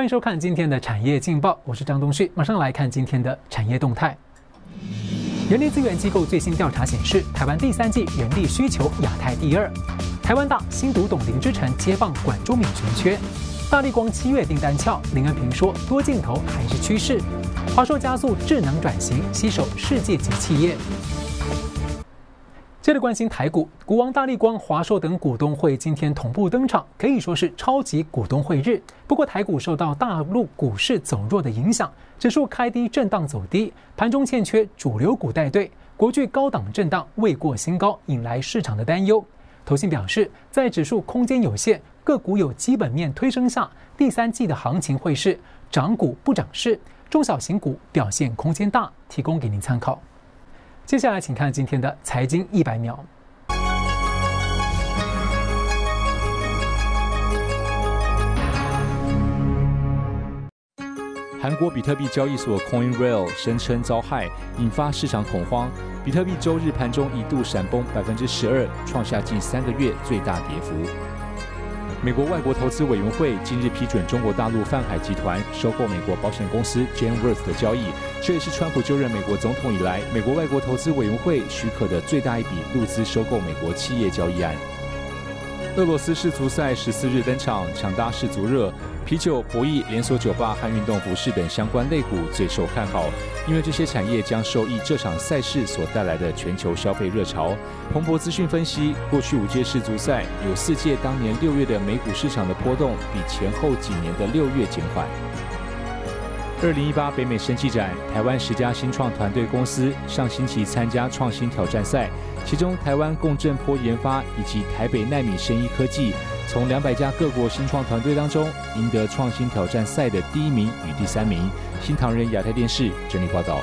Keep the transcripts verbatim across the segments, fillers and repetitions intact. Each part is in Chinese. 欢迎收看今天的产业劲报，我是张东旭，马上来看今天的产业动态。人力资源机构最新调查显示，台湾第三季人力需求亚太第二。台湾大新读董林之晨接棒管中闵全缺，大立光七月订单俏，林恩平说多镜头还是趋势。华硕加速智能转型，携手世界级企业。 接着关心台股，股王大立光、华硕等股东会今天同步登场，可以说是超级股东会日。不过台股受到大陆股市走弱的影响，指数开低震荡走低，盘中欠缺主流股带队，国巨高档震荡未过新高，引来市场的担忧。投信表示，在指数空间有限、个股有基本面推升下，第三季的行情会是涨股不涨市，中小型股表现空间大，提供给您参考。 接下来，请看今天的财经一百秒。韩国比特币交易所 Coin Rail 声称遭害，引发市场恐慌。比特币周日盘中一度闪崩百分之十二，创下近三个月最大跌幅。美国外国投资委员会近日批准中国大陆泛海集团收购美国保险公司 Genworth 的交易。 这也是川普就任美国总统以来，美国外国投资委员会许可的最大一笔陆资收购美国企业交易案。俄罗斯世足赛十四日登场，强大世足热，啤酒、博弈、连锁酒吧和运动服饰等相关类股最受看好，因为这些产业将受益这场赛事所带来的全球消费热潮。彭博资讯分析，过去五届世足赛有四届当年六月的美股市场的波动比前后几年的六月减缓。 二零一八北美生技展，台湾十家新创团队公司上星期参加创新挑战赛，其中台湾共振波研发以及台北奈米生医科技，从两百家各国新创团队当中赢得创新挑战赛的第一名与第三名。新唐人亚太电视整理报道。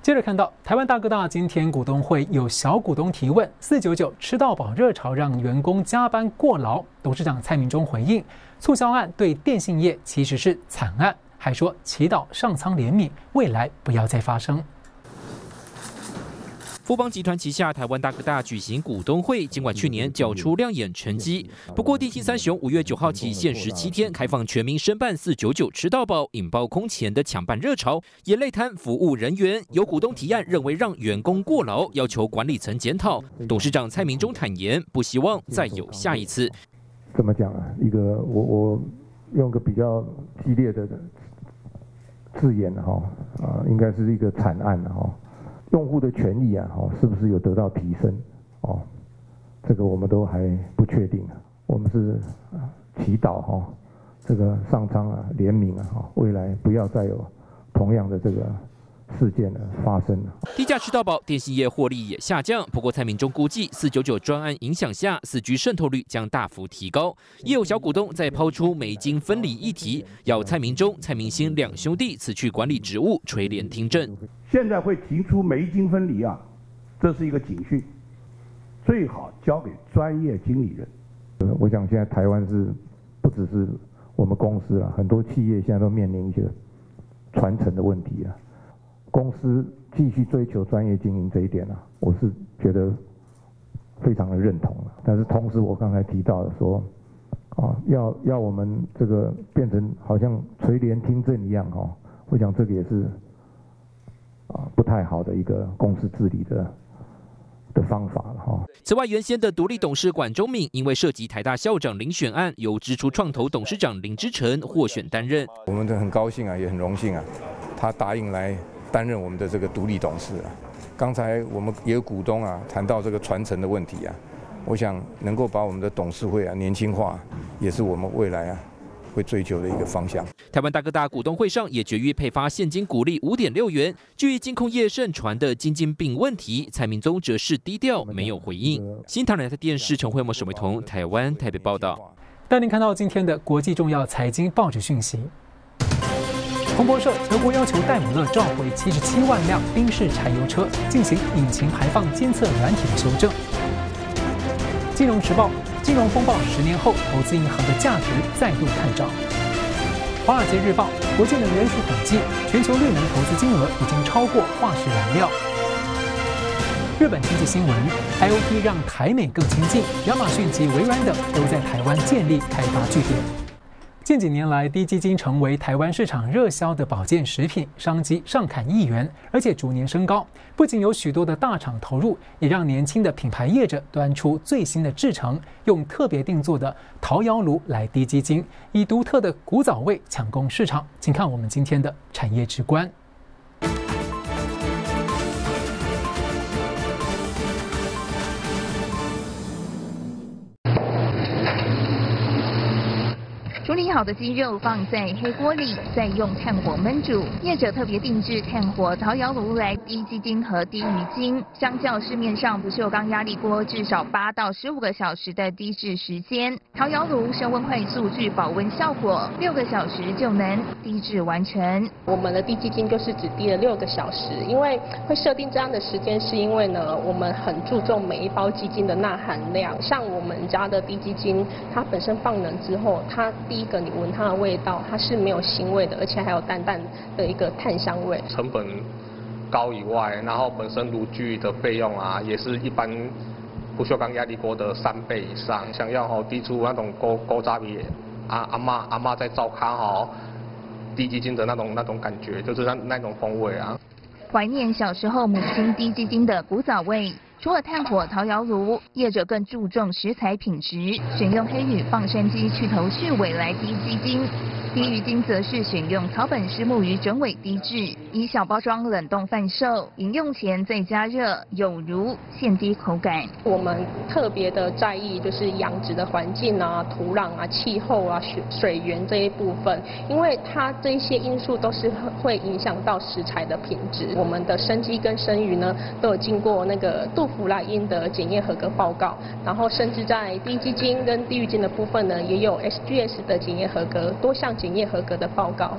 接着看到台湾大哥大今天股东会有小股东提问，四九九吃到饱热潮让员工加班过劳，董事长蔡明忠回应。 促销案对电信业其实是惨案，还说祈祷上苍怜悯，未来不要再发生。富邦集团旗下台湾大哥大举行股东会，尽管去年缴出亮眼成绩，不过第七三雄五月九号起限时七天开放全民申办四九九吃到饱，引爆空前的抢办热潮，也累瘫服务人员。有股东提案认为让员工过劳，要求管理层检讨。董事长蔡明忠坦言，不希望再有下一次。 怎么讲啊？一个我我用个比较激烈的字眼哈啊、呃，应该是一个惨案哈、哦。用户的权益啊哈、哦，是不是有得到提升？哦，这个我们都还不确定。我们是祈祷哈、哦，这个上苍啊怜悯啊哈，未来不要再有同样的这个。 事件的发生了，低价吃到饱，电信业获利也下降。不过蔡明忠估计，四九九专案影响下，四 G 渗透率将大幅提高。也有小股东在抛出美金分离议题，要蔡明忠、蔡明星两兄弟辞去管理职务，垂帘听政。现在会提出美金分离啊，这是一个警讯，最好交给专业经理人。我想现在台湾是不只是我们公司啊，很多企业现在都面临一些传承的问题啊。 公司继续追求专业经营这一点啊，我是觉得非常的认同了。但是同时，我刚才提到的说，啊，要要我们这个变成好像垂帘听政一样哦，我想这个也是啊不太好的一个公司治理的。 的方法了哈。此外，原先的独立董事管中闵，因为涉及台大校长遴选案，由支出创投董事长林之晨获选担任。我们很高兴啊，也很荣幸啊，他答应来担任我们的这个独立董事啊。刚才我们也有股东啊谈到这个传承的问题啊，我想能够把我们的董事会啊年轻化，也是我们未来啊。 会追求的一个方向。台湾大哥大股东会上也决议配发现金股利 五点六 元。至于金控业盛传的金晶病问题，蔡明宗则是低调没有回应。新唐人亚太电视陈慧默、沈维彤，台湾台北报道。带您看到今天的国际重要财经报纸讯息。彭博社：德国要求戴姆勒召回七十七万辆宾士柴油车，进行引擎排放监测软体的修正。金融时报。 金融风暴十年后，投资银行的价值再度看涨。华尔街日报，国际能源署统计，全球绿能投资金额已经超过化石燃料。日本经济新闻 ，I O P 让台美更亲近，亚马逊及微软等都在台湾建立开发据点。近几年来，低基金成为台湾市场热销的保健食品，商机上砍一元，而且逐年升高。不仅有许多的大厂投入，也让年轻的品牌业者端出最新的制成，用特别定做的陶窑炉来低基金，以独特的古早味抢攻市场。请看我们今天的产业直观。 处理好的鸡肉放在黑锅里，再用炭火焖煮。业者特别定制炭火陶窑炉来低鸡精和低鱼精，相较市面上不锈钢压力锅至少八到十五个小时的低制时间，陶窑炉升温快速具保温效果，六个小时就能低制完成。我们的低鸡精就是只低了六个小时，因为会设定这样的时间，是因为呢我们很注重每一包鸡精的钠含量。像我们家的低鸡精，它本身放冷之后，它 第一个，你闻它的味道，它是没有腥味的，而且还有淡淡的一个炭香味。成本高以外，然后本身炉具的费用啊，也是一般不锈钢压力锅的三倍以上。想要吼低出那种锅锅渣味，啊阿嬷阿嬷在灶咖吼低基金的那种那种感觉，就是那那种风味啊。怀念小时候母亲低基金的古早味。 除了炭火陶窑炉，业者更注重食材品质，选用黑羽放山鸡去头去尾来低鸡精，低鱼精则是选用草本虱目鱼整尾低制，以小包装冷冻贩售，饮用前再加热，有如现滴口感。我们特别的在意就是养殖的环境啊、土壤啊、气候啊、水水源这一部分，因为它这一些因素都是会影响到食材的品质。我们的生鸡跟生鱼呢，都有经过那个杜 普拉因的检验合格报告，然后甚至在低基金跟低鱼精的部分呢，也有 S G S 的检验合格，多项检验合格的报告。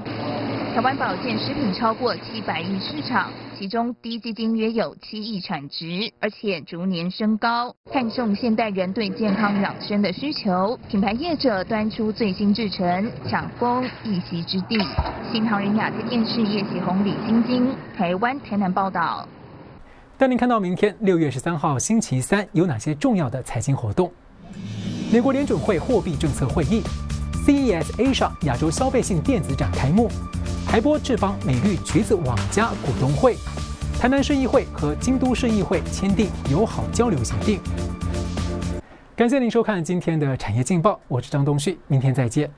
台湾保健食品超过七百亿市场，其中低基金约有七亿产值，而且逐年升高。看重现代人对健康养生的需求，品牌业者端出最新制成，抢攻一席之地。新唐人亚太电视叶启宏、李晶晶，台湾台南报道。 带您看到明天六月十三号星期三有哪些重要的财经活动？美国联准会货币政策会议 ，C E S Asia 亚洲消费性电子展开幕，台玻智邦美绿橘子网加股东会，台南市议会和京都市议会签订友好交流协定。感谢您收看今天的产业劲报，我是张东旭，明天再见。